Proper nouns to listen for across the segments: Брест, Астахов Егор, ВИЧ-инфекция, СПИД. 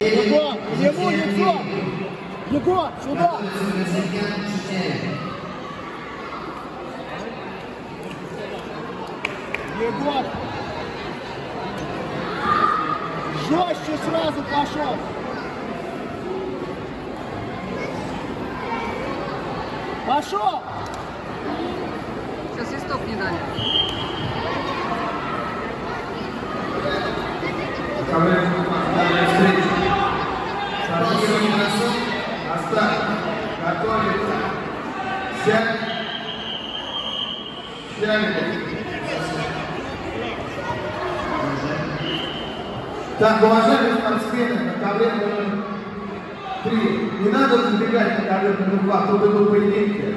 Егор, ему лицо! Егор, сюда! Егор! Жестче сразу пошел! Пошел! Сейчас листок не дали. Астахов готовится. Сядь. Так, уважаемые спортсмены, на ковре номер 3. Не надо забегать на ковре номер 2, кто был в поединке.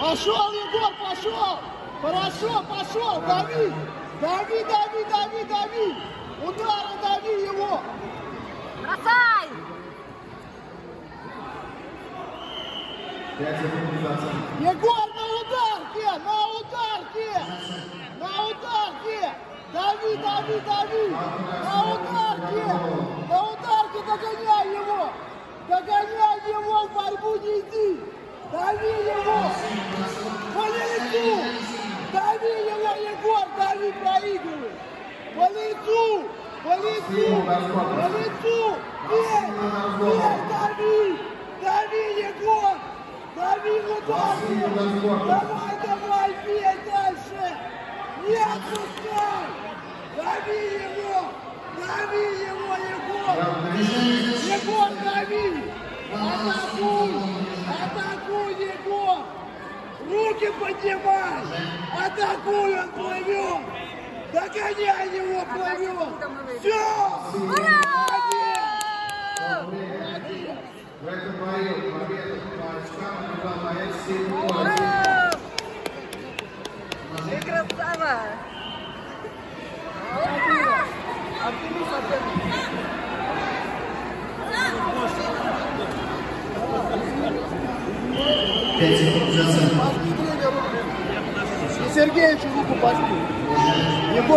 Пошел, Егор, пошел! Хорошо, пошел! Дави! Дави, дави, дави, дави! Удары дави его! Бросай! 5 секунд назад. Егор, на ударке! На ударке! На ударке! Дави, дави, дави! На ударке! На ударке догоняй его! Догоняй его, в борьбу не иди! Дави его! По лицу! Дави его, Егор! Дави, проигрывай! По лицу! По лицу! По лицу! Бей! Бей, дави! Дави, Егор! Дави в ударке! Давай, давай, бей дальше! Не отпускай! Дави его! Дави его, Егор! Егор, дави! Атакуй! Атакуй, Егор! Руки поднимай! Атакуй, он плывет! Догоняй его, плывет! Все! Ура! Молодец! В этом бою победа по очкам была моя сильная. Ура! Ты красава! Обними соперника. 5 секунд назад. Сергеевичу руку пошли.